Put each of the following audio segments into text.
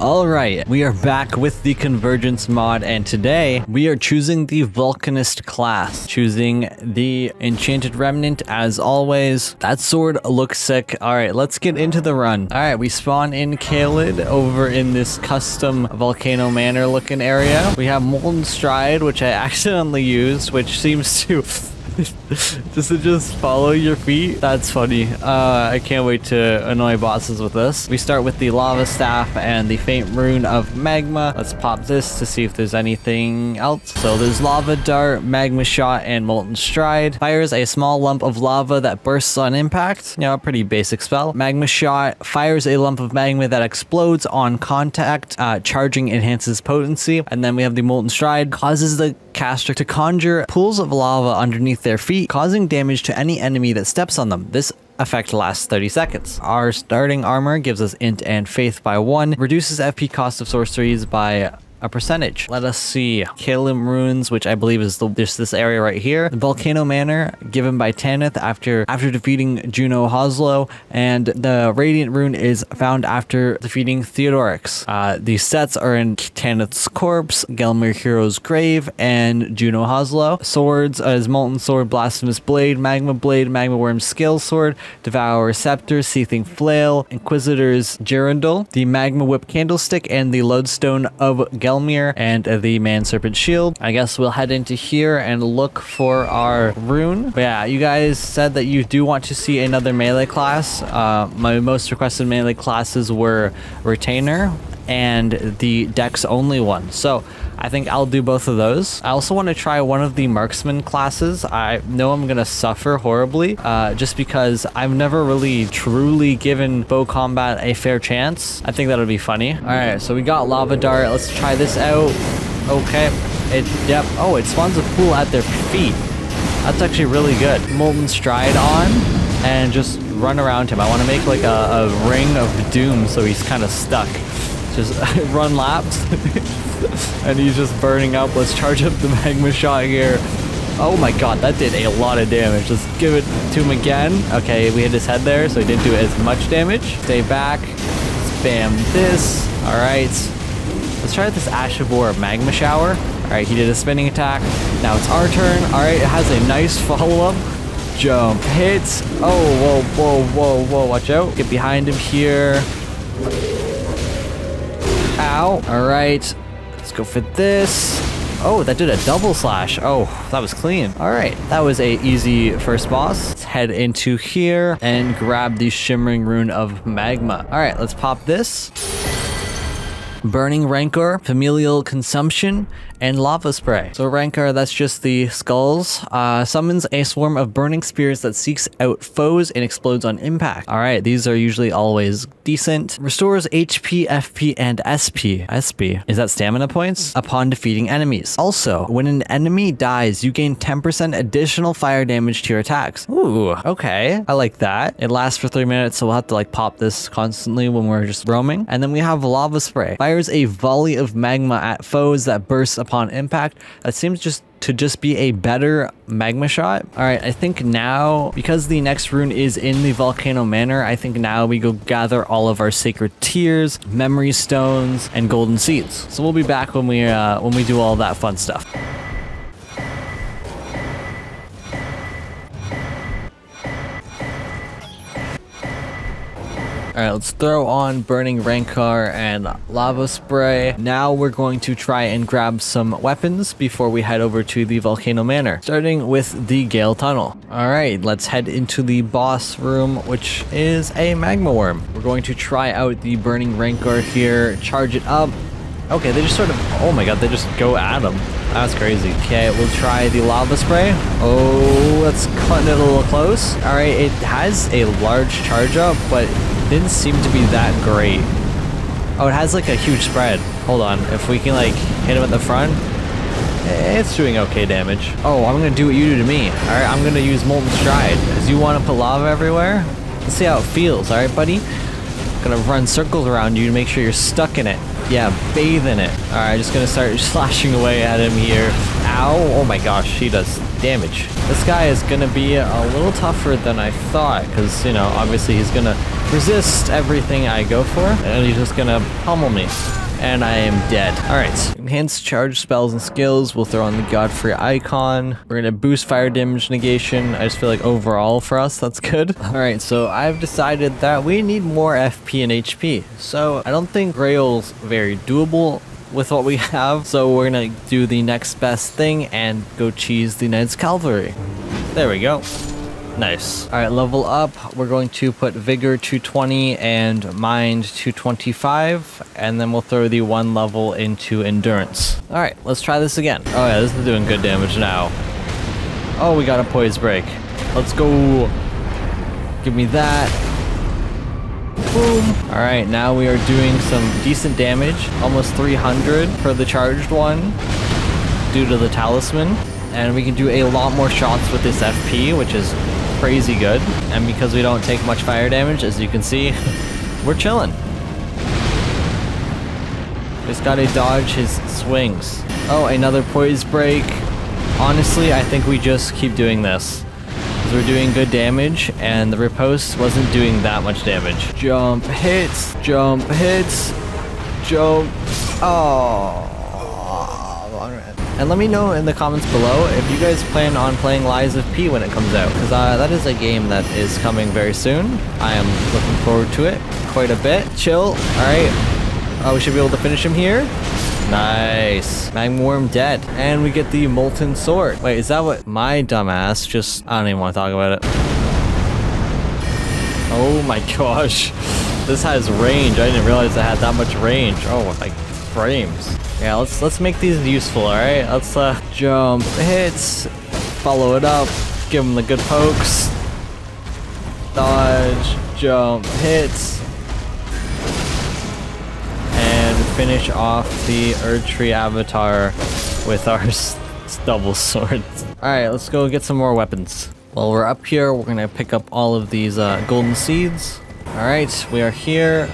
Alright, we are back with the Convergence mod, and today we are choosing the Vulcanist class, choosing the Enchanted Remnant as always. That sword looks sick. Alright, let's get into the run. Alright, we spawn in Caelid over in this custom Volcano Manor looking area. We have Molten Stride, which I accidentally used, which seems to... Does it just follow your feet? That's funny. I can't wait to annoy bosses with this. We start with the lava staff and the faint rune of magma. Let's pop this to see if there's anything else. So there's lava dart, magma shot, and molten stride. Fires a small lump of lava that bursts on impact. You know, a pretty basic spell. Magma shot fires a lump of magma that explodes on contact. Charging enhances potency. And then we have the molten stride, causes the caster to conjure pools of lava underneath their feet, causing damage to any enemy that steps on them. This effect lasts 30 seconds. Our starting armor gives us int and faith by 1, reduces FP cost of sorceries by a percentage. Let us see. Kalim Runes, which I believe is just this area right here. The Volcano Manor, given by Tanith after defeating Juno Hoslow, and the Radiant Rune is found after defeating Theodorix. These sets are in Tanith's corpse, Gelmir Hero's grave, and Juno Hoslow. Swords is Molten Sword, Blasphemous Blade, Magma Worm, Scale Sword, Devour Scepter, Seething Flail, Inquisitor's Gerundal, the Magma Whip Candlestick, and the Lodestone of Gelmir. And the Man Serpent Shield. I guess we'll head into here and look for our rune. But yeah, you guys said that you do want to see another melee class. My most requested melee classes were Retainer and the Dex only one. So I think I'll do both of those. I also want to try one of the Marksman classes. I know I'm going to suffer horribly just because I've never really truly given bow combat a fair chance. I think that'll be funny. All right, so we got Lava Dart. Let's try this out. Okay. Yep. Oh, it spawns a pool at their feet. That's actually really good. Molten Stride on and just run around him. I want to make like a ring of doom so he's kind of stuck. Just run laps and he's just burning up. Let's charge up the magma shot here. Oh my god, that did a lot of damage. Let's give it to him again. Okay, we hit his head there, so he didn't do as much damage. Stay back. Spam this. All right, let's try this Ashavor magma shower. All right, he did a spinning attack. Now it's our turn. All right, it has a nice follow-up. Jump hits. Oh, whoa, whoa, whoa, whoa, watch out. Get behind him here. Ow. All right, let's go for this. Oh, that did a double slash. Oh, that was clean. All right, that was a easy first boss. Let's head into here and grab the shimmering rune of magma. All right, let's pop this. Burning Rancor, Familial Consumption, and Lava Spray. So Rancor, that's just the skulls, summons a swarm of burning spirits that seeks out foes and explodes on impact. All right, these are usually always decent. Restores HP, FP, and SP. SP, is that stamina points? Upon defeating enemies. Also, when an enemy dies, you gain 10% additional fire damage to your attacks. Ooh, okay, I like that. It lasts for 3 minutes, so we'll have to like pop this constantly when we're just roaming. And then we have Lava Spray. Fires a volley of magma at foes that bursts upon impact. That seems to just be a better magma shot. All right, I think now, because the next rune is in the Volcano Manor, I think now we go gather all of our sacred tears, memory stones, and golden seeds. So we'll be back when we do all that fun stuff. All right, let's throw on Burning Rancor and Lava Spray. Now we're going to try and grab some weapons before we head over to the Volcano Manor, starting with the Gale Tunnel. All right, let's head into the boss room, which is a Magma Worm. We're going to try out the Burning Rancor here, charge it up. Okay, they just sort of, oh my god, they just go at him. That's crazy. Okay, we'll try the Lava Spray. Oh, that's cutting it a little close. All right, it has a large charge up, but didn't seem to be that great. Oh, it has like a huge spread. Hold on, if we can like hit him at the front, it's doing okay damage. Oh, I'm gonna do what you do to me. All right, I'm gonna use Molten Stride because you want to put lava everywhere. Let's see how it feels. All right, buddy, I'm gonna run circles around you to make sure you're stuck in it. Yeah, bathe in it. All right, just gonna start slashing away at him here. Ow, oh my gosh, he does damage. This guy is gonna be a little tougher than I thought because, you know, obviously he's gonna resist everything I go for, and he's just gonna pummel me. And I am dead. Alright, enhanced charge spells and skills. We'll throw on the Godfrey icon. We're gonna boost fire damage negation. I just feel like overall for us, that's good. Alright, so I've decided that we need more FP and HP. So I don't think Grail's very doable with what we have. So we're gonna do the next best thing and go cheese the Knight's Cavalry. There we go. Nice. All right, level up. We're going to put Vigor 220 and Mind 225, and then we'll throw the one level into Endurance. All right, let's try this again. Oh yeah, this is doing good damage now. Oh, we got a Poise Break. Let's go. Give me that. Boom. All right, now we are doing some decent damage. Almost 300 for the charged one due to the Talisman. And we can do a lot more shots with this FP, which is crazy good. And because we don't take much fire damage, as you can see, we're chilling. Just gotta dodge his swings. Oh, another Poise Break. Honestly, I think we just keep doing this. Because we're doing good damage, and the riposte wasn't doing that much damage. Jump hits, jump hits, jump. Oh. And let me know in the comments below if you guys plan on playing Lies of P when it comes out, because that is a game that is coming very soon. I am looking forward to it quite a bit. Chill. Alright. Oh, we should be able to finish him here. Nice. Magma Worm dead. And we get the Molten Sword. Wait, is that what my dumbass just... I don't even want to talk about it. Oh my gosh. This has range. I didn't realize it had that much range. Oh, like frames. Yeah, let's make these useful, alright? Let's jump hits, follow it up, give them the good pokes, dodge, jump hits, and finish off the Erdtree avatar with our double swords. Alright, let's go get some more weapons. While we're up here, we're gonna pick up all of these golden seeds. Alright, we are here.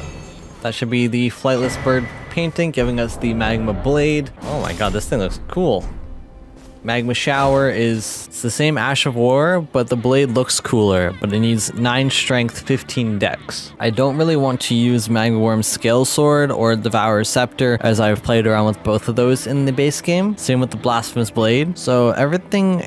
That should be the Flightless Bird painting, giving us the Magma Blade. Oh my god, this thing looks cool. Magma Shower is the same Ash of War, but the blade looks cooler, but it needs 9 strength, 15 dex. I don't really want to use Magma Worm's Scale Sword or Devour Scepter, as I've played around with both of those in the base game. Same with the Blasphemous Blade. So everything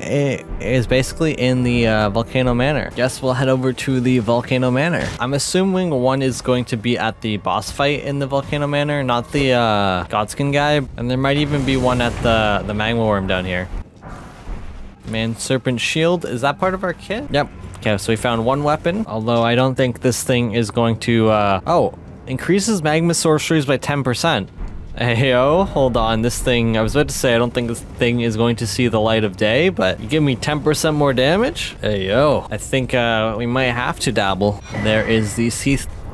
is basically in the Volcano Manor. Guess we'll head over to the Volcano Manor. I'm assuming one is going to be at the boss fight in the Volcano Manor, not the Godskin guy. And there might even be one at the Magma Worm down here. Man Serpent Shield, is that part of our kit? Yep. Okay, so we found one weapon, although I don't think this thing is going to, oh, increases magma sorceries by 10%. Hey, oh, hold on, this thing, I was about to say, I don't think this thing is going to see the light of day, but you give me 10% more damage? Hey, yo, I think, we might have to dabble. There is the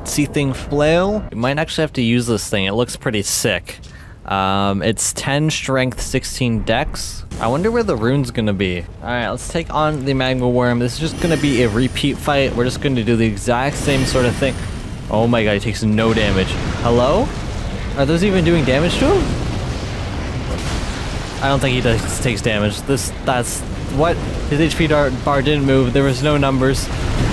seething flail. We might actually have to use this thing. It looks pretty sick. It's 10 strength, 16 dex. I wonder where the rune's gonna be. Alright, let's take on the Magma Worm. This is just gonna be a repeat fight. We're just gonna do the exact same sort of thing. Oh my god, he takes no damage. Hello? Are those even doing damage to him? I don't think he takes damage. That's what? His HP bar didn't move. There was no numbers.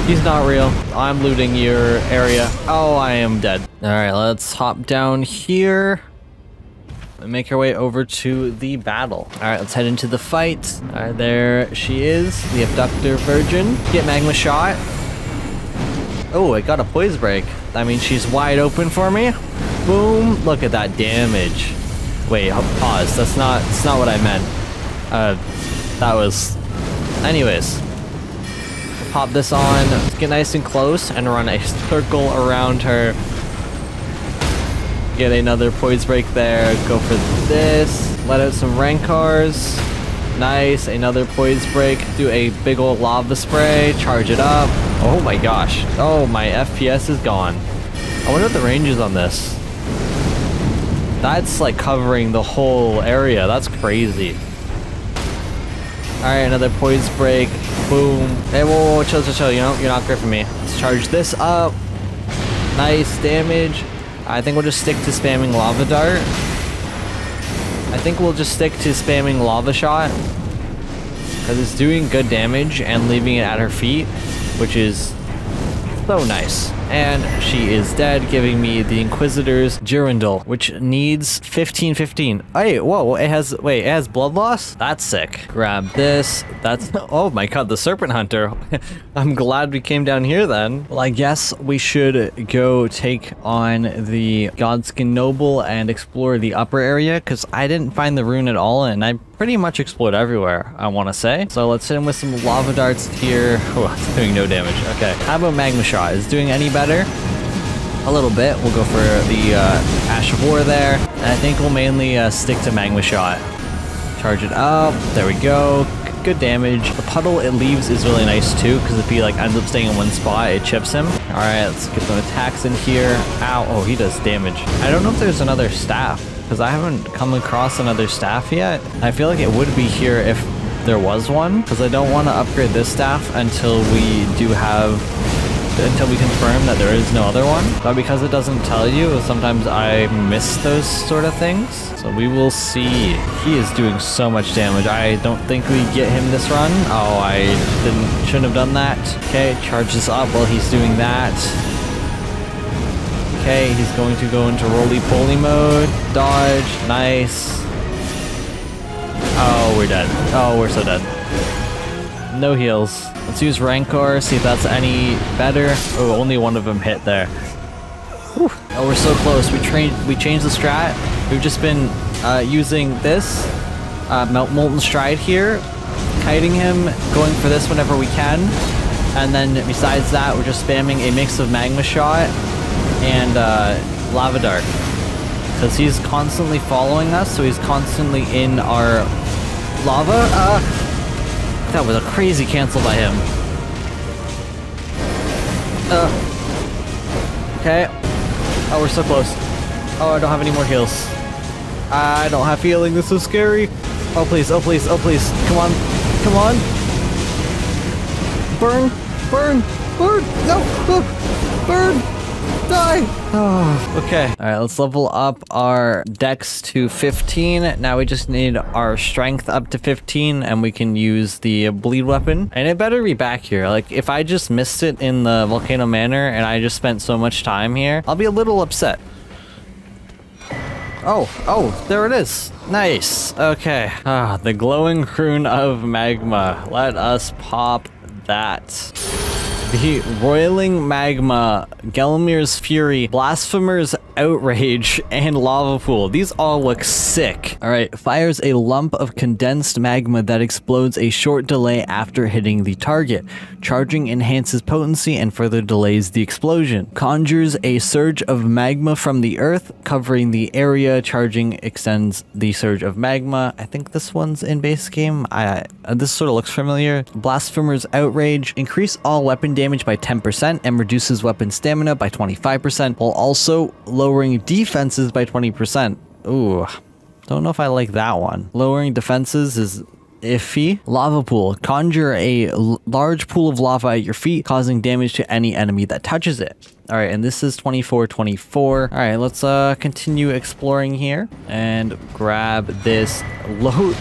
He's not real. I'm looting your area. Oh, I am dead. Alright, let's hop down here. Make our way over to the battle. All right, let's head into the fight. All right, there she is, the Abductor Virgin. Get Magma Shot. Oh, I got a Poise Break. I mean, she's wide open for me. Boom, look at that damage. Wait, pause, that's not what I meant. That was, anyways. Pop this on, let's get nice and close and run a circle around her. Get another Poise Break there, go for this, let out some Rancors, nice, another Poise Break, do a big old Lava Spray, charge it up, oh my gosh, oh my FPS is gone. I wonder what the range is on this. That's like covering the whole area, that's crazy. Alright, another Poise Break, boom, hey whoa, whoa, chill, you know, you're not gripping me. Let's charge this up, nice damage. I think we'll just stick to spamming Lava Dart. I think we'll just stick to spamming Lava Shot. Because it's doing good damage and leaving it at her feet, which is so nice. and she is dead, giving me the Inquisitor's Gerundal, which needs 1515. Hey, whoa, it has, wait, it has blood loss? That's sick. Grab this. That's, oh my god, the Serpent Hunter. I'm glad we came down here then. Well, I guess we should go take on the Godskin Noble and explore the upper area, because I didn't find the rune at all, and I pretty much explored everywhere, I want to say. So let's hit him with some lava darts here. Oh, it's doing no damage. Okay, how about magma shot? Is it doing any better? A little bit. We'll go for the Ash of War there. And I think we'll mainly stick to magma shot. Charge it up. There we go. Good damage. The puddle it leaves is really nice too, because if he like ends up staying in one spot, it chips him. All right, let's get some attacks in here. Ow! Oh, he does damage. I don't know if there's another staff, because I haven't come across another staff yet. I feel like it would be here if there was one, because I don't want to upgrade this staff until we do have, until we confirm that there is no other one. But because it doesn't tell you, sometimes I miss those sort of things. So we will see. He is doing so much damage. I don't think we get him this run. Oh, I shouldn't have done that. Okay, charge this up while he's doing that. Okay, he's going to go into roly-poly mode. Dodge, nice. Oh, we're dead. Oh, we're so dead. No heals. Let's use Rancor, see if that's any better. Oh, only one of them hit there. Whew. Oh, we're so close. We changed the strat. We've just been using this Molten Stride here, kiting him, going for this whenever we can. And then besides that, we're just spamming a mix of Magma Shot and Lava Dart. Because he's constantly following us, so he's constantly in our lava. That was a crazy cancel by him. Okay. Oh, we're so close. Oh, I don't have any more heals. I don't have healing. This is scary. Oh, please. Oh, please. Oh, please. Come on. Come on. Burn. Burn. Burn. No. Burn. Die. Oh, okay. All right, let's level up our dex to 15. Now we just need our strength up to 15 and we can use the bleed weapon. And it better be back here. Like, if I just missed it in the Volcano Manor and I just spent so much time here, I'll be a little upset. Oh, oh, there it is. Nice. Okay. Ah, the glowing rune of magma. Let us pop that. The Roiling Magma, Gelmir's Fury, Blasphemer's Outrage, and Lava Pool. These all look sick. All right, fires a lump of condensed magma that explodes a short delay after hitting the target. Charging enhances potency and further delays the explosion. Conjures a surge of magma from the earth, covering the area. Charging extends the surge of magma. I think this one's in base game. This sort of looks familiar. Blasphemer's Outrage, increase all weapon damage by 10% and reduces weapon stamina by 25%, while also lowering defenses by 20%. Ooh, don't know if I like that one. Lowering defenses is iffy. Lava Pool. Conjure a large pool of lava at your feet, causing damage to any enemy that touches it. All right, and this is 24. All right, let's continue exploring here and grab this loot.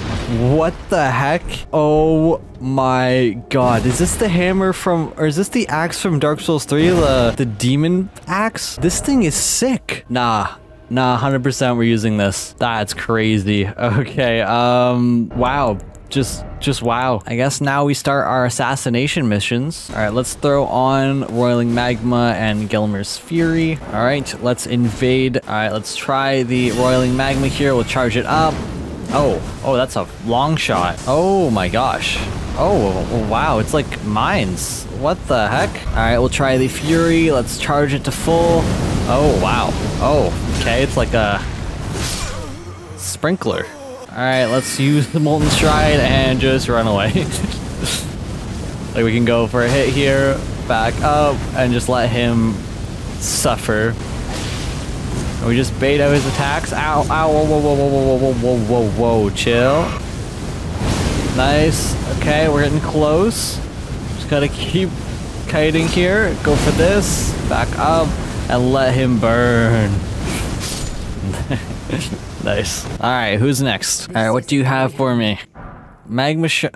What the heck? Oh my god. Is this the hammer from, or is this the axe from Dark Souls 3? The demon axe? This thing is sick. Nah, 100% we're using this. That's crazy. Okay, wow. Just wow. I guess now we start our assassination missions. All right, let's throw on Roiling Magma and Gelmir's Fury. All right, let's invade. All right, let's try the Roiling Magma here. We'll charge it up. Oh, that's a long shot. Oh my gosh. Oh, wow, it's like mines. What the heck? All right, we'll try the Fury. Let's charge it to full. Oh, wow. Oh, okay, it's like a sprinkler. All right, let's use the Molten Stride and just run away. Like, we can go for a hit here, back up, and just let him suffer. And we just bait out his attacks. Ow, ow, whoa, chill. Nice. Okay, we're getting close. Just gotta keep kiting here. Go for this, back up, and let him burn. Nice. All right, who's next? All right, what do you have for me? Magma shot.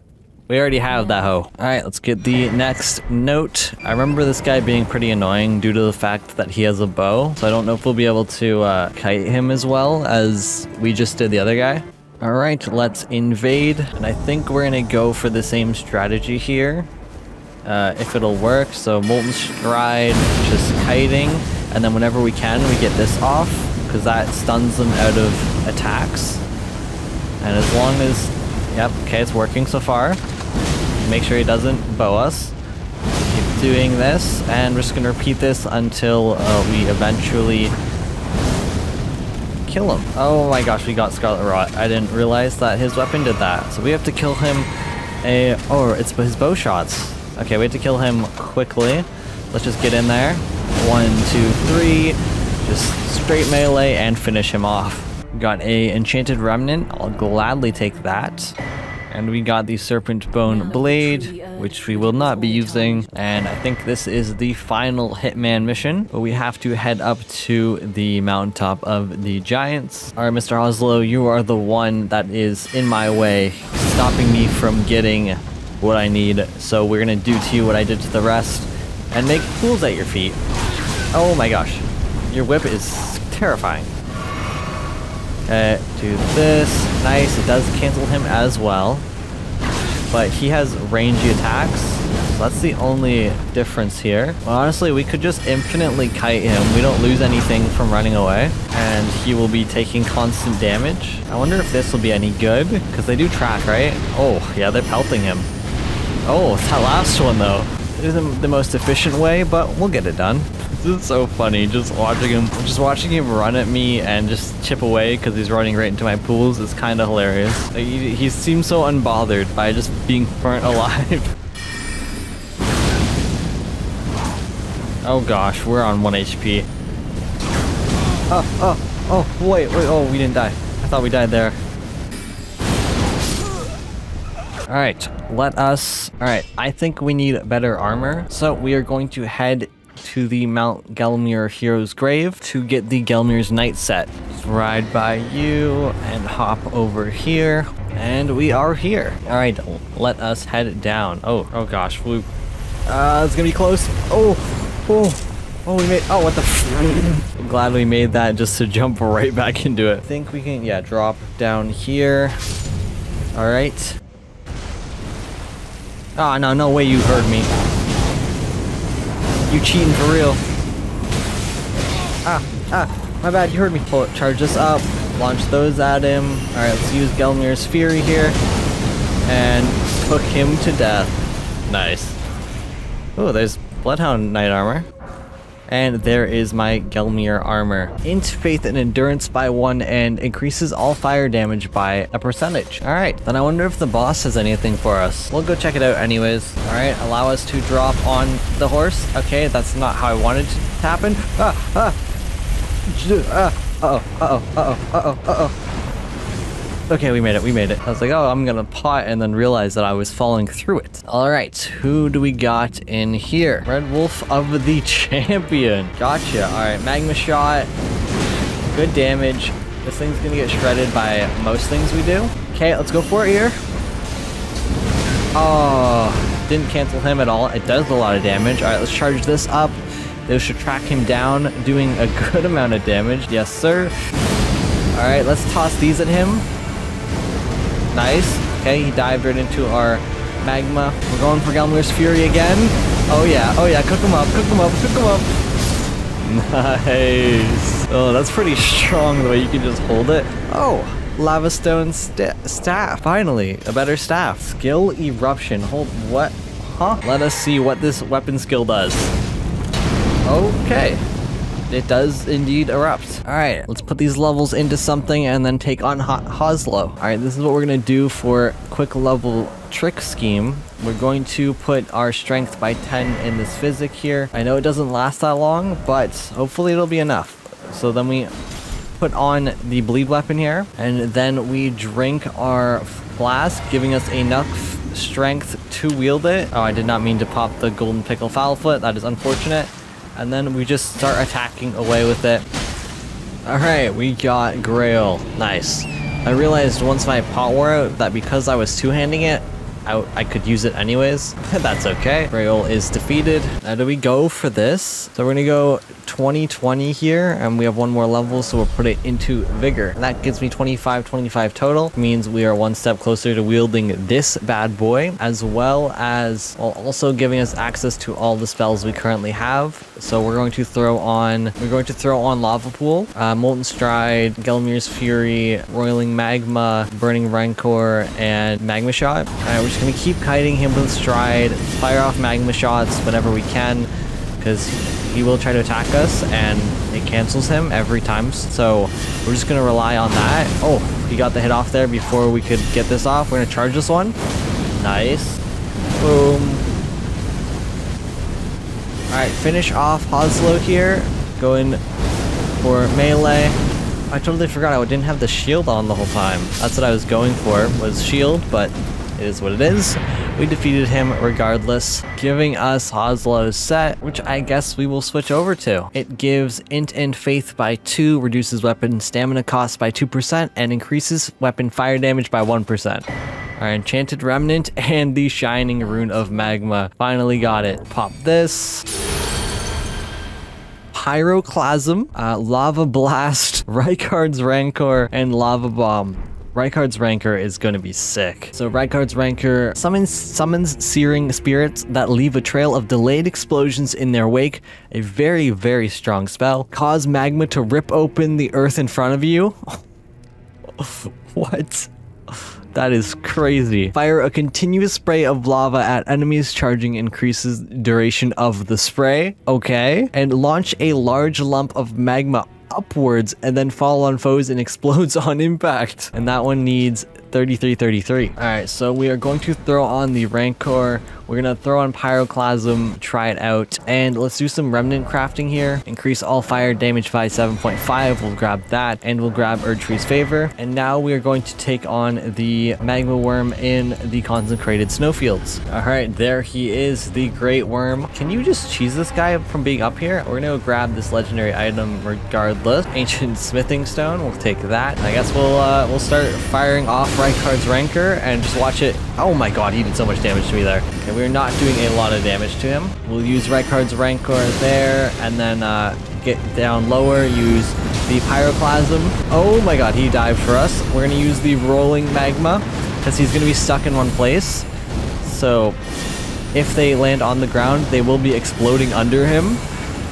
We already have that hoe. Alright, let's get the next note. I remember this guy being pretty annoying due to the fact that he has a bow, so I don't know if we'll be able to kite him as well as we just did the other guy. Alright, let's invade, and I think we're gonna go for the same strategy here. If it'll work, so Molten Stride, just kiting, and then whenever we can, we get this off, because that stuns them out of attacks. And as long as... Yep, okay, it's working so far. Make sure he doesn't bow us. Keep doing this, and we're just going to repeat this until we eventually kill him. Oh my gosh, we got Scarlet Rot. I didn't realize that his weapon did that. So we have to kill him... Oh, it's his bow shots. Okay, we have to kill him quickly. Let's just get in there. 1, 2, 3. Just straight melee and finish him off. Got a Enchanted Remnant. I'll gladly take that. And we got the Serpent Bone Blade, which we will not be using. And I think this is the final Hitman mission, but we have to head up to the mountaintop of the Giants. All right, Mr. Hoslow, you are the one that is in my way, stopping me from getting what I need. So we're gonna do to you what I did to the rest and make pools at your feet. Oh my gosh, your whip is terrifying. Do this. Nice, it does cancel him as well. But he has rangy attacks, so that's the only difference here. Well, honestly, we could just infinitely kite him. We don't lose anything from running away, and he will be taking constant damage. I wonder if this will be any good, because they do track, right? Oh, yeah, they're pelting him. Oh, it's that last one, though. It isn't the most efficient way, but we'll get it done. This is so funny, just watching him run at me and just chip away because he's running right into my pools is kind of hilarious. Like, he seems so unbothered by just being burnt alive. Oh gosh, we're on 1 HP. Oh, wait, oh, we didn't die. I thought we died there. Alright, alright, I think we need better armor. So we are going to head to the Mount Gelmir Hero's grave to get the Gelmir's night set. Just ride by you and hop over here, and we are here. All right, let us head down. Oh gosh, it's gonna be close. We made. Oh, what the? I'm glad we made that just to jump right back into it. I think we can, yeah, drop down here. All right. Oh no, no way you heard me. You cheating for real. My bad, you heard me. Pull it, charge this up, launch those at him. Alright, let's use Gelmir's Fury here. And hook him to death. Nice. Oh, there's Bloodhound Knight armor. And there is my Gelmir armor. Int faith and endurance by 1 and increases all fire damage by a %. All right, then I wonder if the boss has anything for us. We'll go check it out anyways. All right, allow us to drop on the horse. Okay, that's not how I wanted it to happen. Okay, we made it. I was like, oh, I'm gonna pot and then realize that I was falling through it. All right, who do we got in here? Red Wolf of the Champion. Gotcha. All right, Magma Shot. Good damage. This thing's gonna get shredded by most things we do. Okay, let's go for it here. Oh, didn't cancel him at all. It does a lot of damage. All right, let's charge this up. They should track him down, doing a good amount of damage. Yes, sir. All right, let's toss these at him. Nice. Okay, he dived right into our magma. We're going for Gelmir's Fury again. Oh yeah, cook him up. Nice. Oh, that's pretty strong the way you can just hold it. Oh, Lavastone staff, finally, a better staff. Skill Eruption, hold what? Huh? Let us see what this weapon skill does. Okay. It does indeed erupt. All right, let's put these levels into something and then take on Hoslow. All right, this is what we're gonna do for quick level trick scheme. We're going to put our strength by 10 in this physic here. I know it doesn't last that long, but hopefully it'll be enough. So then we put on the bleed weapon here, and then we drink our blast, giving us enough strength to wield it. Oh, I did not mean to pop the golden pickle foul foot. That is unfortunate. And then we just start attacking away with it. All right, we got Grail. Nice. I realized once my pot wore out that because I was two-handing it, out. I could use it anyways. That's okay. Raol is defeated. Now do we go for this? So we're gonna go 20-20 here, and we have one more level, so we'll put it into vigor. And that gives me 25-25 total. Means we are one step closer to wielding this bad boy, as well as also giving us access to all the spells we currently have. So we're going to throw on Lava Pool, Molten Stride, Gelmir's Fury, Roiling Magma, Burning Rancor, and Magma Shot. Alright, we're just gonna keep kiting him with Stride, fire off Magma Shots whenever we can, because he will try to attack us and it cancels him every time, so we're just gonna rely on that. Oh, he got the hit off there before we could get this off. We're gonna charge this one. Nice. Boom. Alright, finish off Hoslow here. Going for melee. I totally forgot I didn't have the shield on the whole time. That's what I was going for, was shield, but it is what it is. We defeated him regardless, giving us Hoslow's set, which I guess we will switch over to. It gives Int and Faith by 2, reduces weapon stamina cost by 2%, and increases weapon fire damage by 1%. Our Enchanted Remnant and the Shining Rune of Magma. Finally got it. Pop this. Pyroclasm, Lava Blast, Rykard's Rancor, and Lava Bomb. Rykard's Rancor is going to be sick. So Rykard's Rancor summons searing spirits that leave a trail of delayed explosions in their wake. A very, very strong spell. Cause magma to rip open the earth in front of you. What? That is crazy. Fire a continuous spray of lava at enemies, charging increases duration of the spray. Okay. And launch a large lump of magma upwards and then fall on foes and explodes on impact. And that one needs 3333. Alright, so we are going to throw on the Rancor. We're going to throw on Pyroclasm, try it out, and let's do some Remnant crafting here. Increase all fire damage by 7.5. We'll grab that, and we'll grab Erdtree's Favor. And now we are going to take on the Magma Worm in the Consecrated Snowfields. Alright, there he is, the Great Worm. Can you just cheese this guy from being up here? We're going to go grab this legendary item regardless. Ancient Smithing Stone, we'll take that. I guess we'll start firing off Rykard's Rancor and just watch it. Oh my god, he did so much damage to me there. Okay, we're not doing a lot of damage to him. We'll use Rykard's Rancor there, and then get down lower, use the Pyroclasm. Oh my god, he dived for us. We're gonna use the Rolling Magma, because he's gonna be stuck in one place. So, if they land on the ground, they will be exploding under him.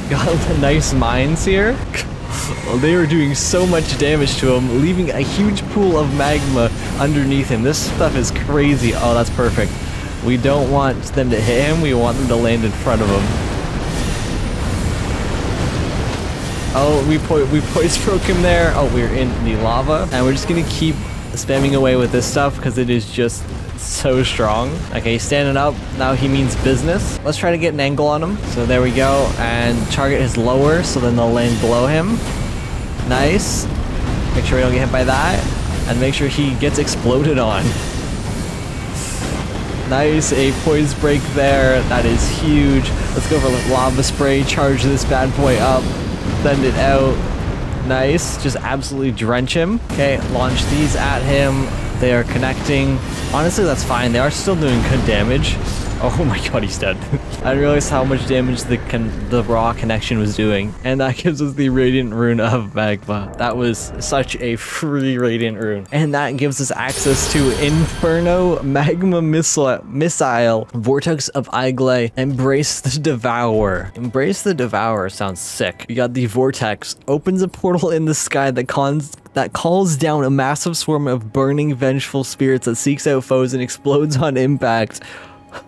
Got the nice mines here. Well, they were doing so much damage to him, leaving a huge pool of magma underneath him. This stuff is crazy. Oh, that's perfect. We don't want them to hit him. We want them to land in front of him. Oh, we poise broke him there. Oh, we're in the lava. And we're just going to keep spamming away with this stuff because it is just so strong. Okay, he's standing up. Now he means business. Let's try to get an angle on him. So there we go. And target his lower, so then they'll land below him. Nice. Make sure we don't get hit by that. And make sure he gets exploded on. Nice, a poise break there. That is huge. Let's go for lava spray. Charge this bad boy up. Send it out. Nice. Just absolutely drench him. Okay, launch these at him. They are connecting. Honestly, that's fine. They are still doing good damage. Oh my god, he's dead. I didn't realize how much damage the raw connection was doing. And that gives us the Radiant Rune of Magma. That was such a free Radiant Rune. And that gives us access to Inferno, Magma Missile, Vortex of Aigle, Embrace the Devourer. Embrace the Devourer sounds sick. We got the Vortex. Opens a portal in the sky that calls down a massive swarm of burning, vengeful spirits that seeks out foes and explodes on impact.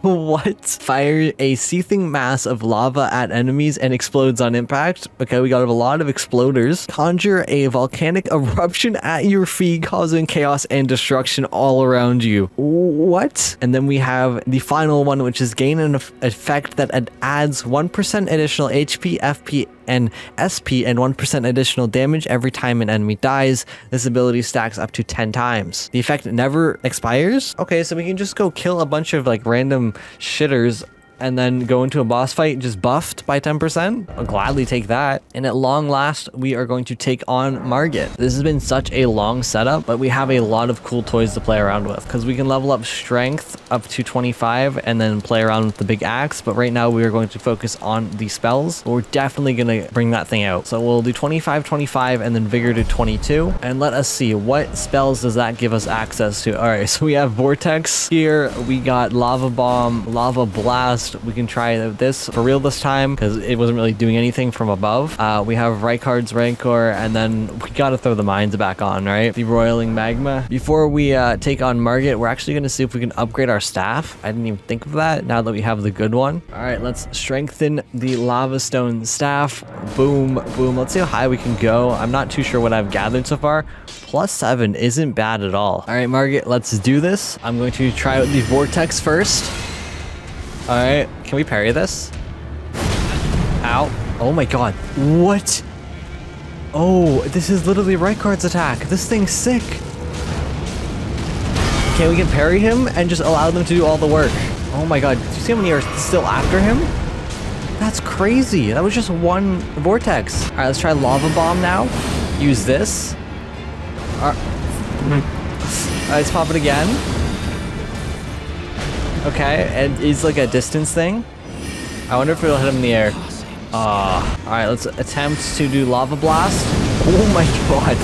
What? Fire a seething mass of lava at enemies and explodes on impact. Okay, we got a lot of exploders. Conjure a volcanic eruption at your feet, causing chaos and destruction all around you. What? And then we have the final one, which is gain an effect that adds 1% additional HP, FP, and SP, and 1% additional damage every time an enemy dies. This ability stacks up to 10 times. The effect never expires. Okay, so we can just go kill a bunch of like random shitters and then go into a boss fight just buffed by 10%. I'll gladly take that. And at long last, we are going to take on Margit. This has been such a long setup, but we have a lot of cool toys to play around with because we can level up strength up to 25 and then play around with the big axe. But right now we are going to focus on the spells. We're definitely going to bring that thing out. So we'll do 25, 25, and then vigor to 22. And let us see, what spells does that give us access to? All right, so we have vortex here. We got lava bomb, lava blast. We can try this for real this time because it wasn't really doing anything from above. We have Rykard's Rancor, and then we got to throw the mines back on, right? The Roiling Magma. Before we take on Margit, we're actually going to see if we can upgrade our staff. I didn't even think of that now that we have the good one. All right, let's strengthen the Lavastone staff. Boom, boom. Let's see how high we can go. I'm not too sure what I've gathered so far. +7 isn't bad at all. All right, Margit, let's do this. I'm going to try out the vortex first. All right, can we parry this? Ow. Oh my god. What? Oh, this is literally Rykard's attack. This thing's sick. Can we parry him and just allow them to do all the work? Oh my god. Do you see how many are still after him? That's crazy. That was just one vortex. All right, let's try lava bomb now. Use this. All right, let's pop it again. Okay, and it's like a distance thing. I wonder if it'll hit him in the air. Alright, let's attempt to do lava blast. Oh my god.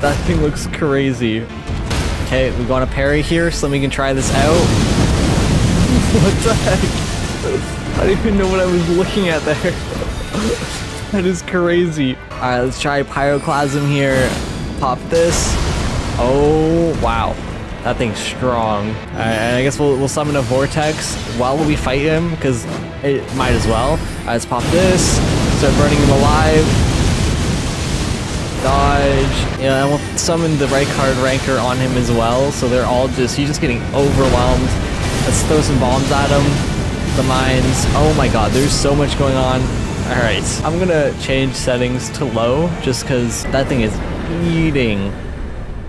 That thing looks crazy. Okay, we got a parry here, so we can try this out. What the heck? I didn't even know what I was looking at there. That is crazy. Alright, let's try pyroclasm here. Pop this. Oh, wow. That thing's strong. All right, I guess we'll summon a vortex while we fight him, because it might as well. All right, let's pop this. Start burning him alive. Dodge. Yeah, and we'll summon the Rykard Rancor on him as well. So they're all just, he's just getting overwhelmed. Let's throw some bombs at him. The mines. Oh my god, there's so much going on. All right, I'm gonna change settings to low, just because that thing is eating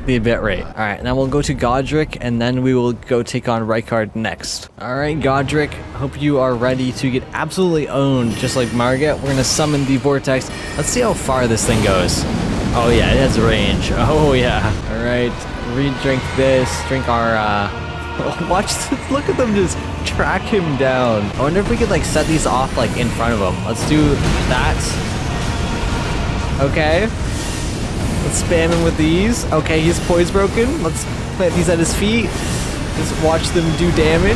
the bitrate. All right, now we'll go to Godric, and then we will go take on Rykard next. All right, Godric, hope you are ready to get absolutely owned, just like Margit. We're gonna summon the vortex. Let's see how far this thing goes. Oh yeah, it has range. Oh yeah. All right, re-drink this. Drink our. Watch this. Look at them just track him down. I wonder if we could like set these off like in front of him. Let's do that. Okay. Let's spam him with these. Okay, his poise broken. Let's plant these at his feet. Just watch them do damage.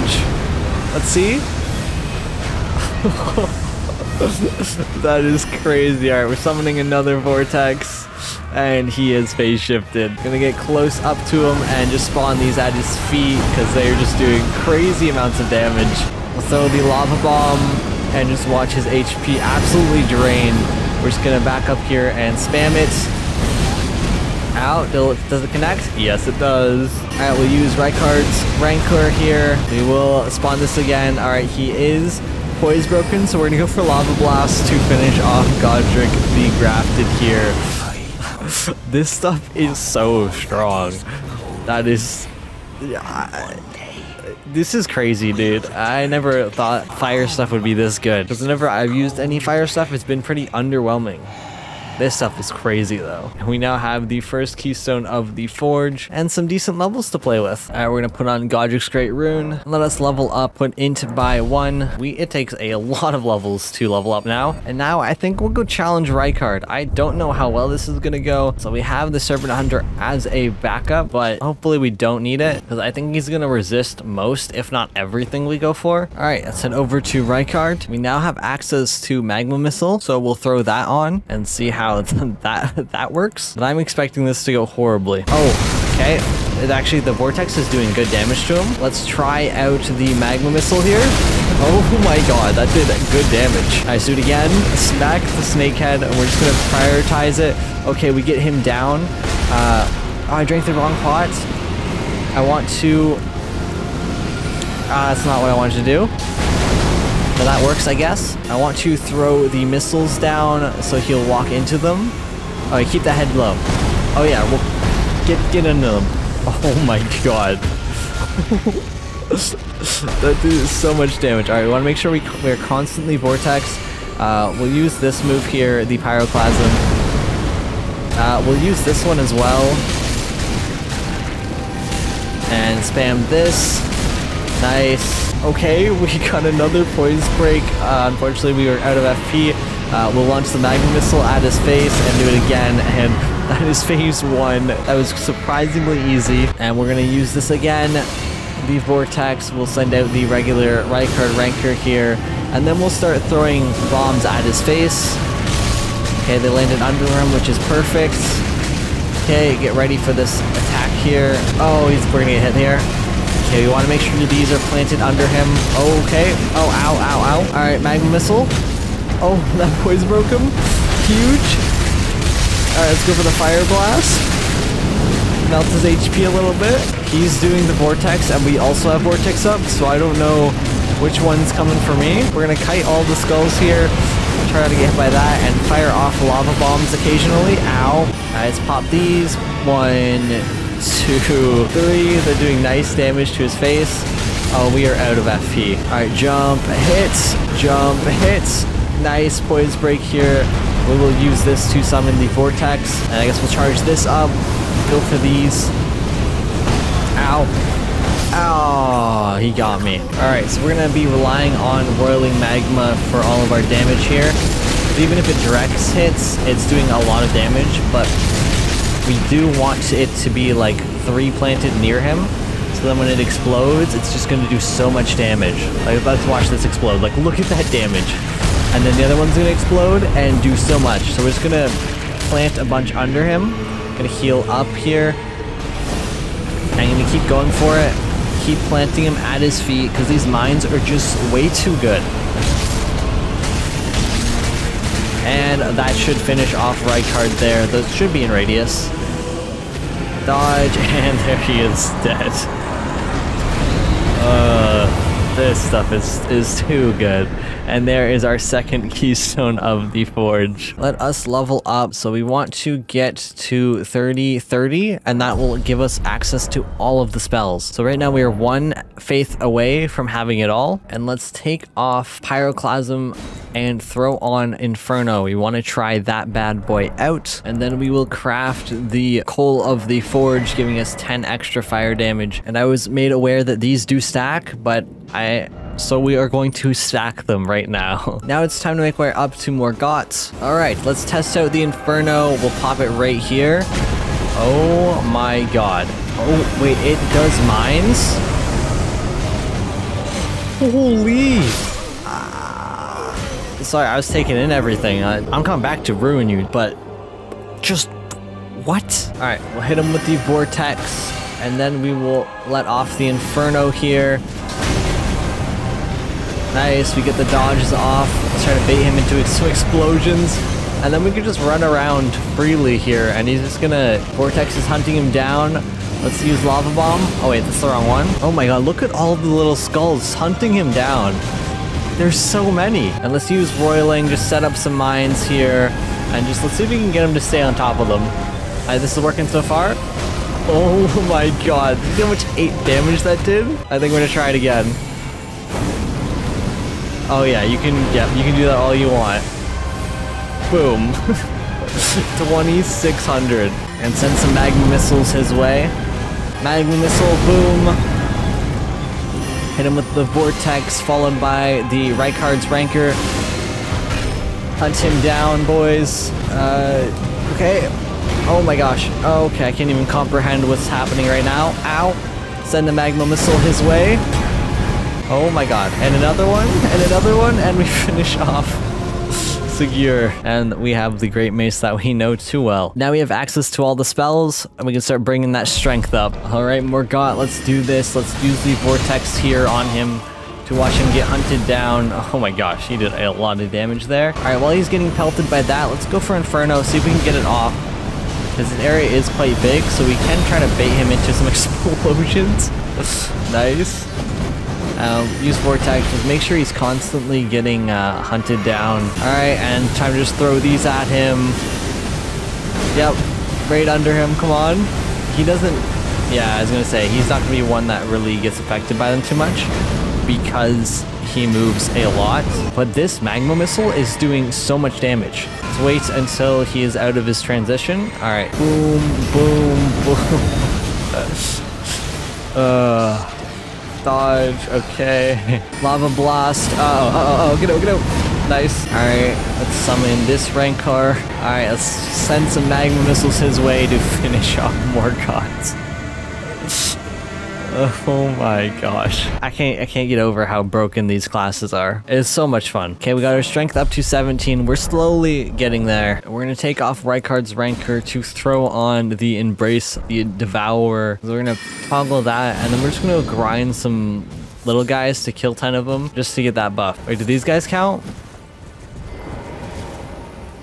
Let's see. That is crazy. All right, we're summoning another vortex, and he is phase shifted. Gonna get close up to him and just spawn these at his feet because they are just doing crazy amounts of damage. We'll throw the lava bomb and just watch his HP absolutely drain. We're just gonna back up here and spam it. Out. Does it connect? Yes, it does. All right, we'll use Rykard's Rancor here. We will spawn this again. All right, he is poise broken, so we're gonna go for lava blast to finish off Godric the Grafted here. This stuff is so strong. That is, this is crazy, dude. I never thought fire stuff would be this good, because whenever I've used any fire stuff, it's been pretty underwhelming. This stuff is crazy though. We now have the first keystone of the forge and some decent levels to play with. All right, we're gonna put on Godric's Great Rune. Let us level up, put int by 1. It takes a lot of levels to level up now. And now I think we'll go challenge Rykard. I don't know how well this is gonna go. So we have the Serpent Hunter as a backup, but hopefully we don't need it because I think he's gonna resist most, if not everything we go for. All right, let's head over to Rykard. We now have access to Magma Missile. So we'll throw that on and see how that works, but I'm expecting this to go horribly. Oh, okay. Actually, the vortex is doing good damage to him. Let's try out the magma missile here. Oh my god, that did good damage. All right, do it again. Smack the snake head, and we're just gonna prioritize it. Okay, we get him down. I drank the wrong pot. I want to. That's not what I wanted to do. Well, that works, I guess. I want to throw the missiles down so he'll walk into them. All right, keep that head low. Oh yeah, we'll get into them. Oh my god. That dude is so much damage. Alright, we want to make sure we're constantly Vortex. We'll use this move here, the Pyroclasm. We'll use this one as well. And spam this. Nice. Okay, we got another poise break. Unfortunately, we were out of FP. We'll launch the Magma Missile at his face and do it again. And that is phase one. That was surprisingly easy. And we're going to use this again. The Vortex will send out the regular Rykard Rancor here, and then we'll start throwing bombs at his face. Okay, they landed under him, which is perfect. Okay, get ready for this attack here. Oh, he's bringing a hit here. Okay, we want to make sure the bees are planted under him. Okay. Oh, ow, ow, ow. All right, Magma Missile. Oh, that poise broke him. Huge. All right, let's go for the Fire Blast. Melt his HP a little bit. He's doing the Vortex, and we also have Vortex up, so I don't know which one's coming for me. We're gonna kite all the skulls here, try to get hit by that, and fire off lava bombs occasionally. Ow. Alright, let's pop these. 1, 2, 3. They're doing nice damage to his face. Oh, we are out of FP. Alright, jump, hits, jump, hits. Nice poise break here. We will use this to summon the Vortex, and I guess we'll charge this up. Go for these. Ow. Ow, he got me. Alright, so we're gonna be relying on Whirling Magma for all of our damage here. But even if it direct hits, it's doing a lot of damage, but we do want it to be like 3 planted near him. So then when it explodes, it's just gonna do so much damage. Like, let's watch this explode. Like, look at that damage. And then the other one's gonna explode and do so much. So we're just gonna plant a bunch under him. Gonna heal up here. I'm gonna keep going for it. Keep planting him at his feet because these mines are just way too good. And that should finish off Rykard there. Those should be in radius. Dodge, and there he is, dead. This stuff is too good. And there is our second keystone of the forge. Let us level up. So we want to get to 30, and that will give us access to all of the spells. So right now we are 1 faith away from having it all. And let's take off Pyroclasm and throw on Inferno. We want to try that bad boy out. And then we will craft the coal of the forge, giving us 10 extra fire damage. And I was made aware that these do stack, but so we are going to stack them right now. Now it's time to make our way up to Morgott. All right, let's test out the Inferno. We'll pop it right here. Oh my god. Oh, wait, it does mines? Holy! Sorry, I was taking in everything. I'm coming back to ruin you, but just... what? All right, we'll hit him with the Vortex, and then we will let off the Inferno here. Nice, we get the dodges off. Let's try to bait him into some explosions. And then we can just run around freely here. And he's just gonna... Vortex is hunting him down. Let's use Lava Bomb. Oh wait, that's the wrong one. Oh my god, look at all the little skulls hunting him down. There's so many. And let's use Roiling, just set up some mines here. And just let's see if we can get him to stay on top of them. Alright, this is working so far. Oh my god, see how much 8 damage that did? I think we're gonna try it again. Oh yeah, you can do that all you want. Boom. 2600. And send some Magma Missiles his way. Magma Missile, boom. Hit him with the Vortex, followed by the Rykard's Rancor. Hunt him down, boys. Okay. Oh my gosh. Okay, I can't even comprehend what's happening right now. Ow. Send the Magma Missile his way. Oh my god, and another one, and another one, and we finish off Segure. And we have the Great Mace that we know too well. Now we have access to all the spells, and we can start bringing that strength up. Alright, Morgott, let's do this. Let's use the Vortex here on him to watch him get hunted down. Oh my gosh, he did a lot of damage there. Alright, while he's getting pelted by that, let's go for Inferno, see if we can get it off. Because the area is quite big, so we can try to bait him into some explosions. Nice. Use Vortex, just make sure he's constantly getting hunted down. Alright, and time to just throw these at him. Yep, right under him, come on. He doesn't Yeah, I was going to say, he's not going to be one that really gets affected by them too much because he moves a lot. But this Magma Missile is doing so much damage. Let's wait until he is out of his transition. All right. Boom, boom, boom. Dodge, okay. Lava blast. Uh-oh, get out, get out. Nice. All right, let's summon this Rancor. All right, let's send some Magma Missiles his way to finish off Morgott. Oh my gosh. I can't get over how broken these classes are. It's so much fun. Okay, we got our strength up to 17. We're slowly getting there. We're gonna take off Rykard's Rancor to throw on the Embrace the Devourer. So we're gonna toggle that, and then we're just gonna grind some little guys to kill 10 of them just to get that buff. Wait, do these guys count?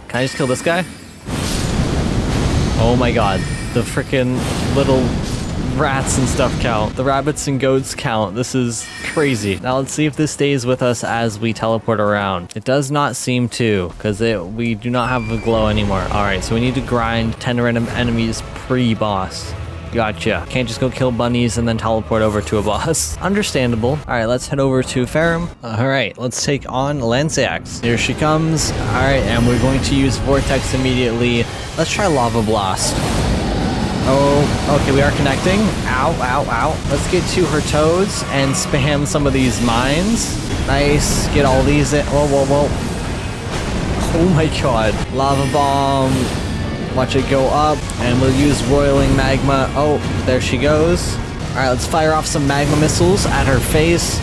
Can I just kill this guy? Oh my god. The freaking little rats and stuff count. The rabbits and goats count. This is crazy. Now let's see if this stays with us as we teleport around. It does not seem to, because we do not have a glow anymore. All right, so we need to grind 10 random enemies pre-boss. Gotcha. Can't just go kill bunnies and then teleport over to a boss. Understandable. All right, let's head over to Ferrum. All right, let's take on Lanceax. Here she comes. All right, and we're going to use Vortex immediately. Let's try Lava Blast. Oh, okay, we are connecting. Ow, ow, ow. Let's get to her toes and spam some of these mines. Nice. Get all these in. Whoa, whoa, whoa. Oh my god. Lava bomb. Watch it go up, and we'll use Roiling Magma. Oh, there she goes. All right, let's fire off some Magma Missiles at her face.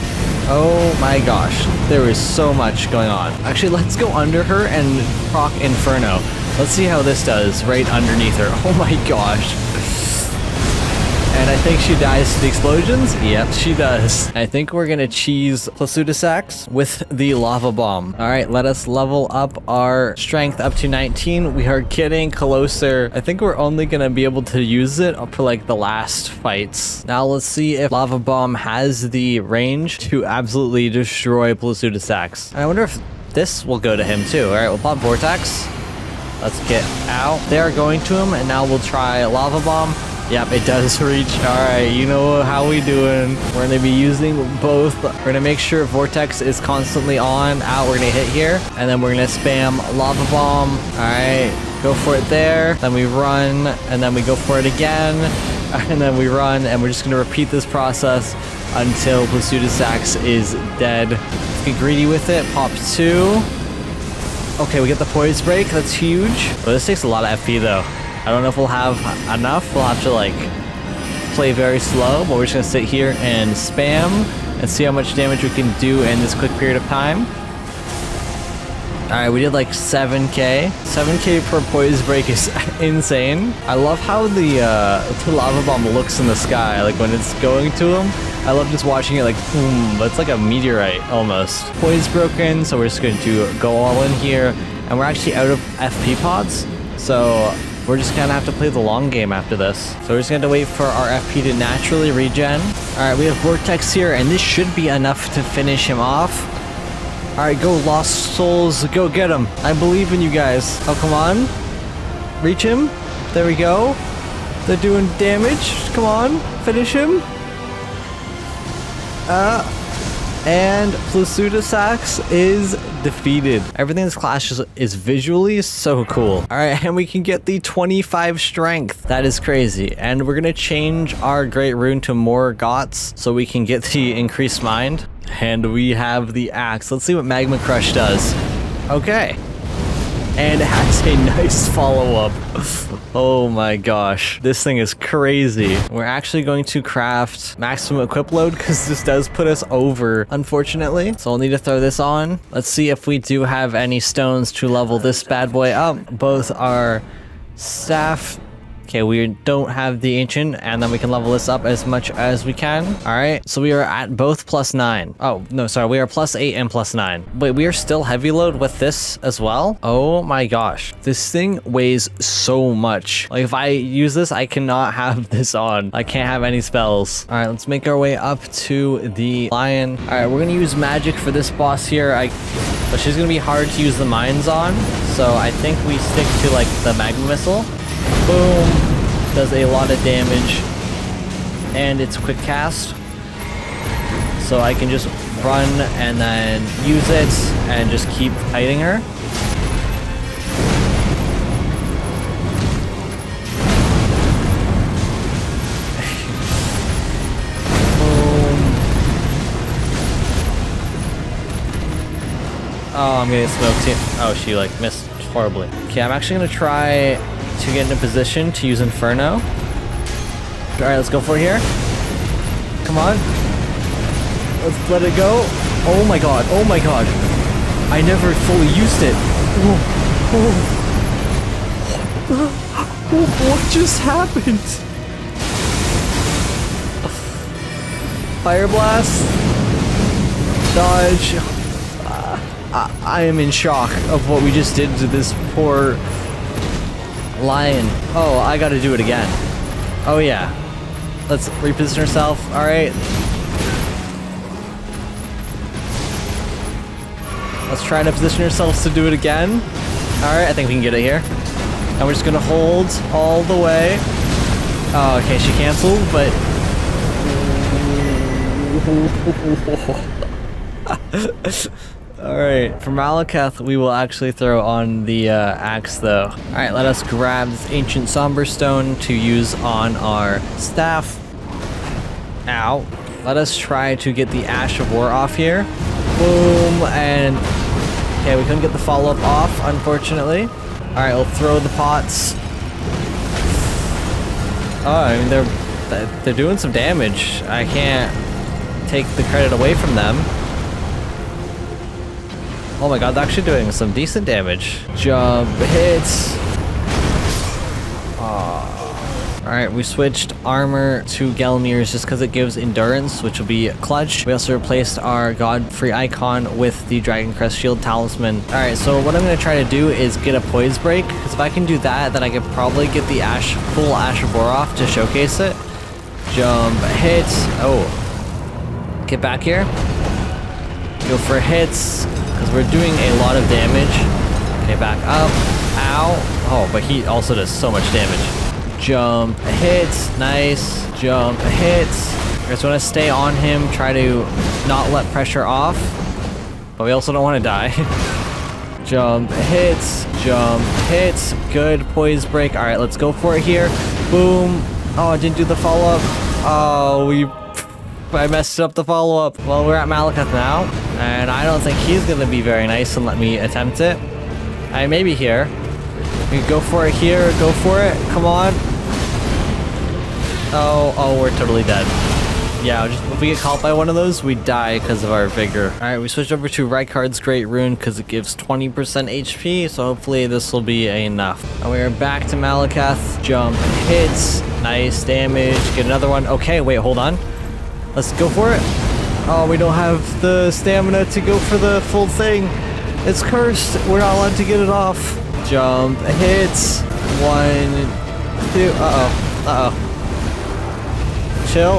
Oh my gosh, there is so much going on. Actually, let's go under her and proc Inferno. Let's see how this does right underneath her. Oh my gosh. And I think she dies to the explosions. Yep, she does. I think we're gonna cheese Plasudasax with the lava bomb. All right, let us level up our strength up to 19. We are getting closer. I think we're only gonna be able to use it for like the last fights. Now let's see if lava bomb has the range to absolutely destroy Plasudasax. And I wonder if this will go to him too. All right, we'll pop Vortex. Let's get out. They are going to him, and now we'll try lava bomb. Yep, it does reach. All right, you know how we doing. We're gonna be using both. We're gonna make sure Vortex is constantly on. Out, we're gonna hit here, and then we're gonna spam Lava Bomb. All right, go for it there. Then we run, and then we go for it again, and then we run, and we're just gonna repeat this process until Plasudasax is dead. Let's get greedy with it. Pop 2. Okay, we get the poise break. That's huge. Oh, this takes a lot of FP though. I don't know if we'll have enough. We'll have to like play very slow, but we're just gonna sit here and spam and see how much damage we can do in this quick period of time. All right, we did like 7k. 7k per poise break is insane. I love how the lava bomb looks in the sky, like when it's going to him. I love just watching it like boom, but it's like a meteorite almost. Poise broken, so we're just going to go all in here, and we're actually out of FP pods, so we're just gonna have to play the long game after this. So we're just gonna wait for our FP to naturally regen. All right, we have Vortex here, and this should be enough to finish him off. All right, go Lost Souls, go get him. I believe in you guys. Oh, come on. Reach him. There we go. They're doing damage. Come on, finish him. And Plasudasax is defeated. Everything in this class is visually so cool. All right, and we can get the 25 strength. That is crazy. And we're gonna change our Great Rune to Morgott's so we can get the increased mind. And we have the axe. Let's see what Magma Crush does. Okay. And it has a nice follow-up. Oh my gosh, this thing is crazy. We're actually going to craft maximum equip load because this does put us over, unfortunately. So I'll need to throw this on. Let's see if we do have any stones to level this bad boy up. Both our staff. Okay, we don't have the ancient, and then we can level this up as much as we can. All right, so we are at both +9. Oh, no, sorry. We are +8 and +9. Wait, we are still heavy load with this as well? Oh my gosh. This thing weighs so much. Like if I use this, I cannot have this on. I can't have any spells. All right, let's make our way up to the lion. All right, we're going to use magic for this boss here. But she's going to be hard to use the mines on. So I think we stick to like the magma missile. Boom, does a lot of damage. and it's quick cast, so I can just run and then use it and just keep fighting her. Oh, I'm getting smoked too. Oh, she like missed horribly. Okay, I'm actually gonna try to get in a position to use Inferno. All right, let's go for it here. Come on. Let's let it go. Oh my god, oh my god. I never fully used it. Oh, oh. Oh, what just happened? Fire blast. Dodge. I am in shock of what we just did to this poor lion. Oh, I gotta do it again. Oh yeah. Let's reposition herself. Alright. Let's try to position ourselves to do it again. Alright, I think we can get it here. And we're just gonna hold all the way. Oh, okay, she canceled, but... Alright, for Malakath, we will actually throw on the axe though. Alright, let us grab this Ancient Somber Stone to use on our staff. Ow. Let us try to get the Ash of War off here. Boom, and... Okay, we couldn't get the follow-up off, unfortunately. Alright, we'll throw the pots. Oh, I mean, they're doing some damage. I can't take the credit away from them. Oh my god, they're actually doing some decent damage. Jump hits. Oh. Alright, we switched armor to Gelmir's just because it gives endurance, which will be clutch. We also replaced our Godfrey icon with the Dragon Crest Shield Talisman. Alright, so what I'm going to try to do is get a Poise Break, because if I can do that, then I can probably get the full Ash of War off to showcase it. Jump hits. Oh. Get back here. Go for hits. Because we're doing a lot of damage. Okay, back up. Ow. Oh, but he also does so much damage. Jump hits. Nice. Jump hits. I just want to stay on him. Try to not let pressure off. But we also don't want to die. Jump hits. Jump hits. Good. Poise break. Alright, let's go for it here. Boom. Oh, I didn't do the follow-up. Oh, I messed up the follow-up. Well, we're at Malakath now, and I don't think he's gonna be very nice and let me attempt it. I may be here. We can go for it here. Go for it. Come on. Oh, we're totally dead. Yeah, just, if we get caught by one of those, we die because of our vigor. All right, we switched over to Rykard's Great Rune because it gives 20% HP, so hopefully this will be enough. And we are back to Malakath. Jump hits. Nice damage. Get another one. Okay, wait, hold on. Let's go for it. Oh, we don't have the stamina to go for the full thing. It's cursed. We're not allowed to get it off. Jump hits. 1, 2. Uh-oh. Uh-oh. Chill.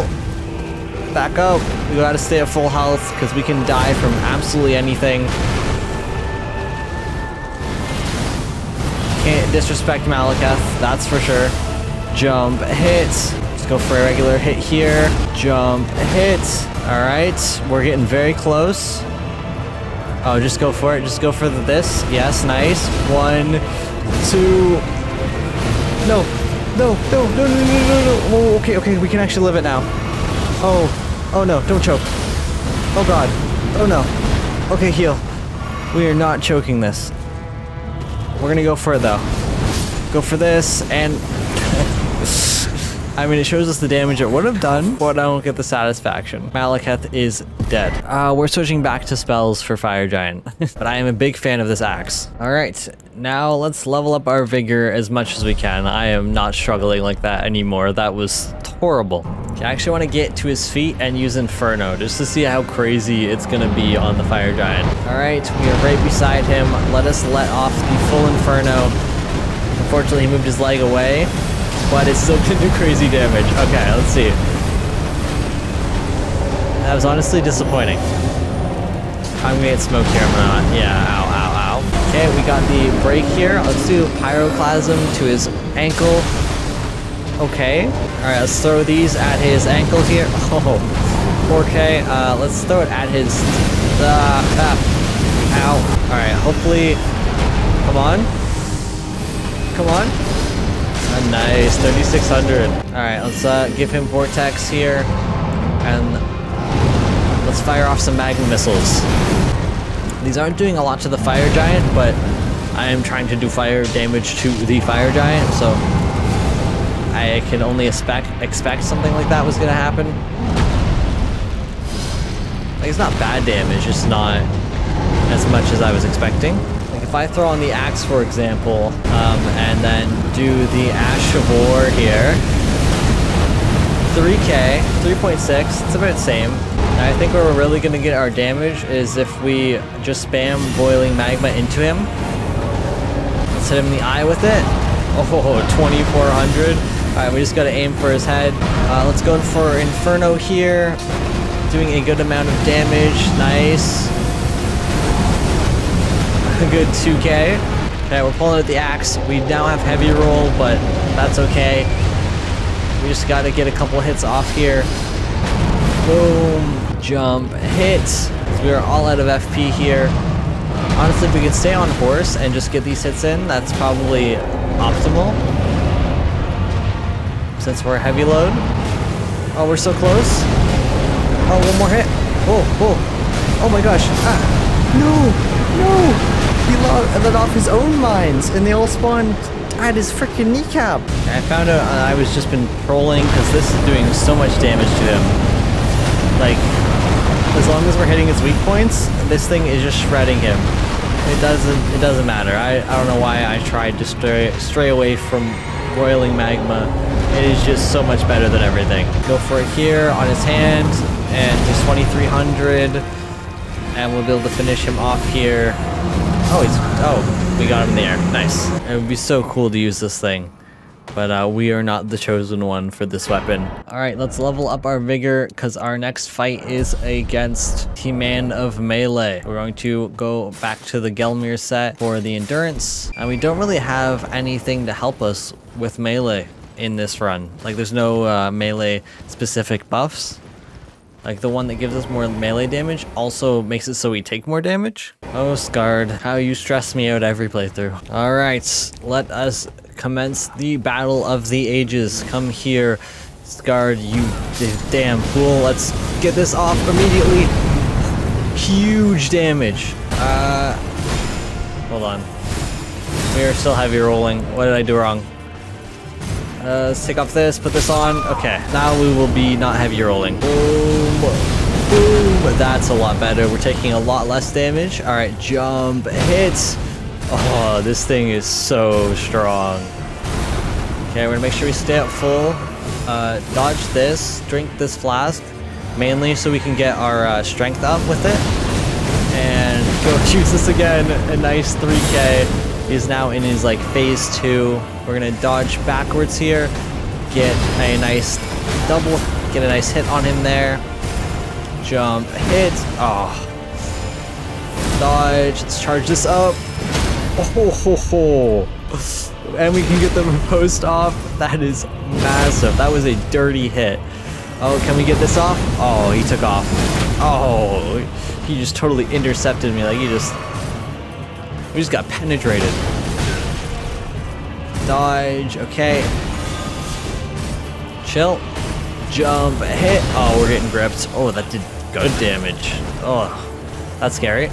Back up. We gotta stay at full health because we can die from absolutely anything. Can't disrespect Malakath, that's for sure. Jump hits. Go for a regular hit here. Jump hit. All right, we're getting very close. Oh, just go for it. Just go for this. Yes, nice. 1, 2. No, no, no, no, no, no, no, no. Okay, okay, we can actually live it now. Oh, oh no, don't choke. Oh god. Oh no. Okay, heal. We are not choking this. We're gonna go for it though. Go for this and. I mean, it shows us the damage it would have done, but I won't get the satisfaction. Malakath is dead. We're switching back to spells for Fire Giant, but I am a big fan of this axe. All right, now let's level up our vigor as much as we can. I am not struggling like that anymore. That was horrible. Okay, I actually want to get to his feet and use Inferno just to see how crazy it's going to be on the Fire Giant. All right, we are right beside him. Let us let off the full Inferno. Unfortunately, he moved his leg away. But it still can do crazy damage. Okay, let's see. That was honestly disappointing. I'm gonna get smoked here, I'm not. Yeah, ow, ow, ow. Okay, we got the break here. Let's do Pyroclasm to his ankle. Okay. Alright, let's throw these at his ankle here. Oh, 4K. Let's throw it at his... ow. Alright, hopefully... Come on. Come on. Oh, nice. 3,600. Alright, let's give him Vortex here. And let's fire off some Magma Missiles. These aren't doing a lot to the Fire Giant, but I am trying to do fire damage to the Fire Giant, so... I can only expect something like that was gonna happen. Like, it's not bad damage, it's not as much as I was expecting. Like, if I throw on the axe, for example, and then do the Ash of War here. 3K, 3.6, it's about the same. And I think where we're really gonna get our damage is if we just spam Boiling Magma into him. Let's hit him in the eye with it. Oh, 2,400. Alright, we just gotta aim for his head. Let's go in for Inferno here. Doing a good amount of damage. Nice. A good 2K. Okay, we're pulling out the axe. We now have heavy roll, but that's okay. We just gotta get a couple hits off here. Boom. Jump. Hit. So we are all out of FP here. Honestly, if we could stay on horse and just get these hits in, that's probably optimal. Since we're heavy load. Oh, we're so close. Oh, one more hit. Oh, oh. Oh my gosh. Ah. No, no. He let off his own mines and they all spawned at his freaking kneecap. I found out I was just been trolling because this is doing so much damage to him. Like, as long as we're hitting his weak points, this thing is just shredding him. It doesn't matter. I don't know why I tried to stray away from Boiling Magma. It is just so much better than everything. Go for it here on his hand, and just 2,300, and we'll be able to finish him off here. Oh, we got him in the air. Nice. It would be so cool to use this thing, but we are not the chosen one for this weapon. All right, let's level up our vigor because our next fight is against He-Man of Melee. We're going to go back to the Gelmir set for the endurance, and we don't really have anything to help us with melee in this run. Like, there's no melee specific buffs. Like, the one that gives us more melee damage also makes it so we take more damage. Oh, Scarred, how you stress me out every playthrough. All right, let us commence the Battle of the Ages. Come here, Scarred, you damn fool. Let's get this off immediately. Huge damage. Hold on. We are still heavy rolling. What did I do wrong? Let's take off this, put this on. Okay, now we will be not heavy rolling. Boom, boom, that's a lot better. We're taking a lot less damage. All right, jump, hits. Oh, this thing is so strong. Okay, we're gonna make sure we stay at full. Dodge this, drink this flask, mainly so we can get our strength up with it. And go use this again, a nice 3K. He's now in his like phase 2. We're gonna dodge backwards here, get a nice hit on him there. Jump, hit, oh, dodge. Let's charge this up. Oh ho ho! And we can get the riposte off. That is massive. That was a dirty hit. Oh, can we get this off? Oh, he took off. Oh, he just totally intercepted me. Like, he just. We just got penetrated. Dodge, okay. Chill. Jump, hit. Oh, we're getting gripped. Oh, that did good damage. Oh, that's scary.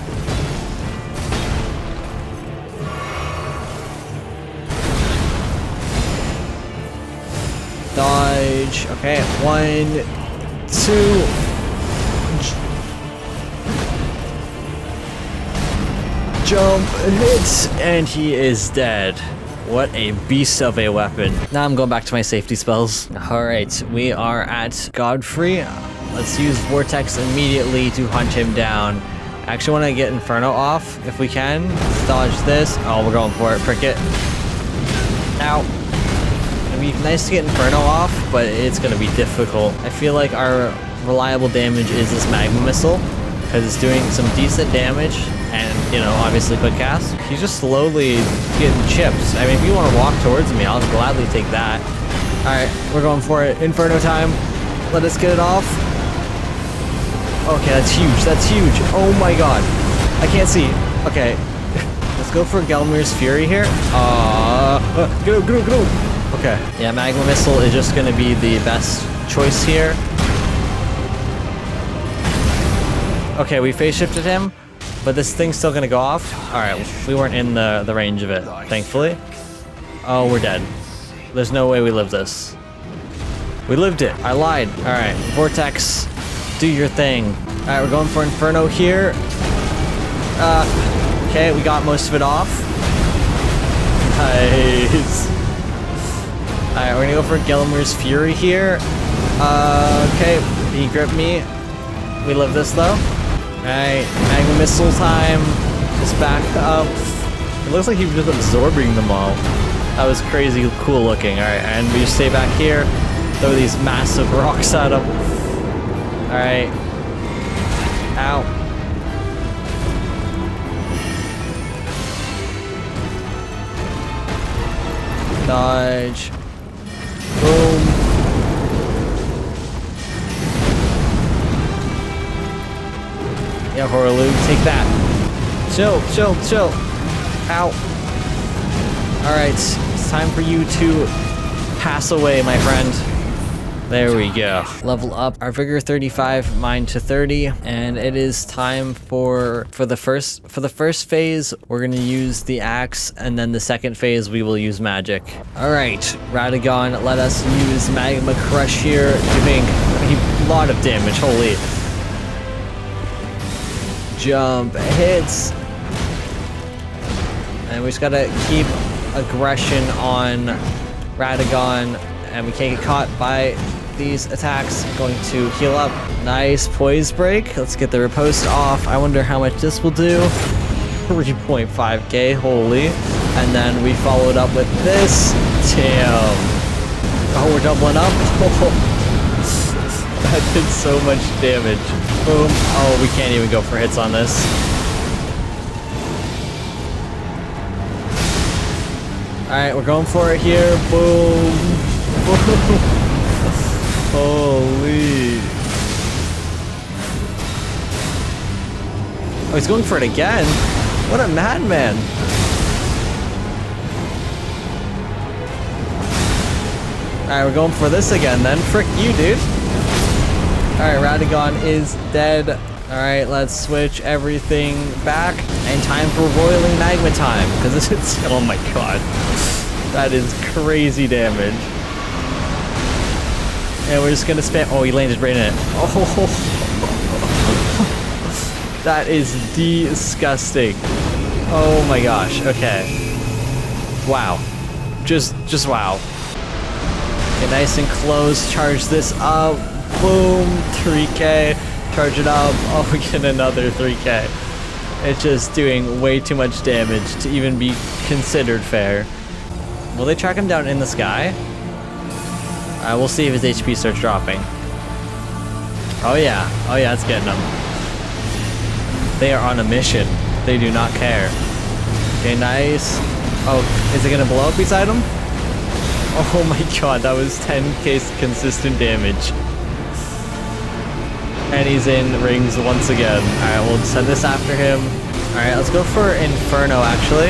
Dodge, okay. 1, 2. Jump, hits, and he is dead. What a beast of a weapon. Now I'm going back to my safety spells. All right, we are at Godfrey. Let's use Vortex immediately to hunt him down. I actually want to get Inferno off if we can. Let's dodge this. Oh, we're going for it. Prick it. Ow. It'd be nice to get Inferno off, but it's going to be difficult. I feel like our reliable damage is this Magma Missile, because it's doing some decent damage. And, you know, obviously quick cast. He's just slowly getting chips. I mean, if you want to walk towards me, I'll gladly take that. Alright, we're going for it. Inferno time. Let us get it off. Okay, that's huge. That's huge. Oh my god. I can't see. Okay. Let's go for Gelmir's Fury here. Go. Okay. Yeah, Magma Missile is just going to be the best choice here. Okay, we phase shifted him, but this thing's still going to go off. Alright, we weren't in the range of it, thankfully. Oh, we're dead. There's no way we lived this. We lived it. I lied. All right, Vortex, do your thing. All right, we're going for Inferno here. Okay, we got most of it off. Nice. All right, we're gonna go for Gelmir's Fury here. Okay, he gripped me. We live this though. All right, Magma Missile time. Just back up. It looks like he was just absorbing them all. That was crazy cool looking. All right, and we just stay back here, throw these massive rocks at him. All right. Ow. Dodge. Boom. Yeah, Horlu, take that. Chill. Ow. Alright, it's time for you to pass away, my friend. There we go. Level up our vigor 35, mine to 30, and it is time for the first phase. We're gonna use the axe, and then the second phase we will use magic. Alright, Radagon let us use Magma Crush here, giving a lot of damage, holy. Jump hits. And we just gotta keep aggression on Radagon, and we can't get caught by these attacks. Going to heal up. Nice poise break. Let's get the riposte off. I wonder how much this will do. 3.5k, holy. And then we followed up with this. Damn. Oh, we're doubling up. That did so much damage. Boom. Oh, we can't even go for hits on this. Alright, we're going for it here. Boom. Holy. Oh, he's going for it again. What a madman. Alright, we're going for this again then. Frick you, dude. Alright, Radagon is dead. Alright, let's switch everything back. And time for roiling magma time. Because this is. Oh my god. That is crazy damage. And we're just gonna spam. Oh, he landed right in it. Oh, that is disgusting. Oh my gosh. Okay. Wow. Just wow. Okay, nice and close. Charge this up. Boom. 3k. Charge it up. Oh, we get another 3k. It's just doing way too much damage to even be considered fair. Will they track him down in the sky? We'll see if his HP starts dropping. Oh yeah, it's getting him. They are on a mission. They do not care. Okay, nice. Oh, is it gonna blow up beside him? Oh my god, that was 10k consistent damage. And he's in rings once again. Alright, we'll send this after him. Alright, let's go for Inferno actually.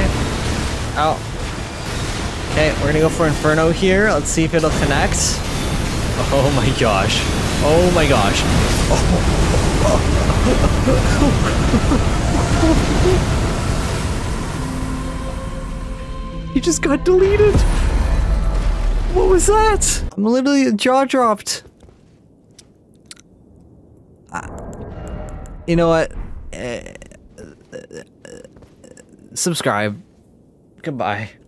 Ow. Okay, we're gonna go for Inferno here. Let's see if it'll connect. Oh my gosh. Oh my gosh. Oh. He just got deleted. What was that? I'm literally jaw dropped. You know what? Subscribe. Goodbye.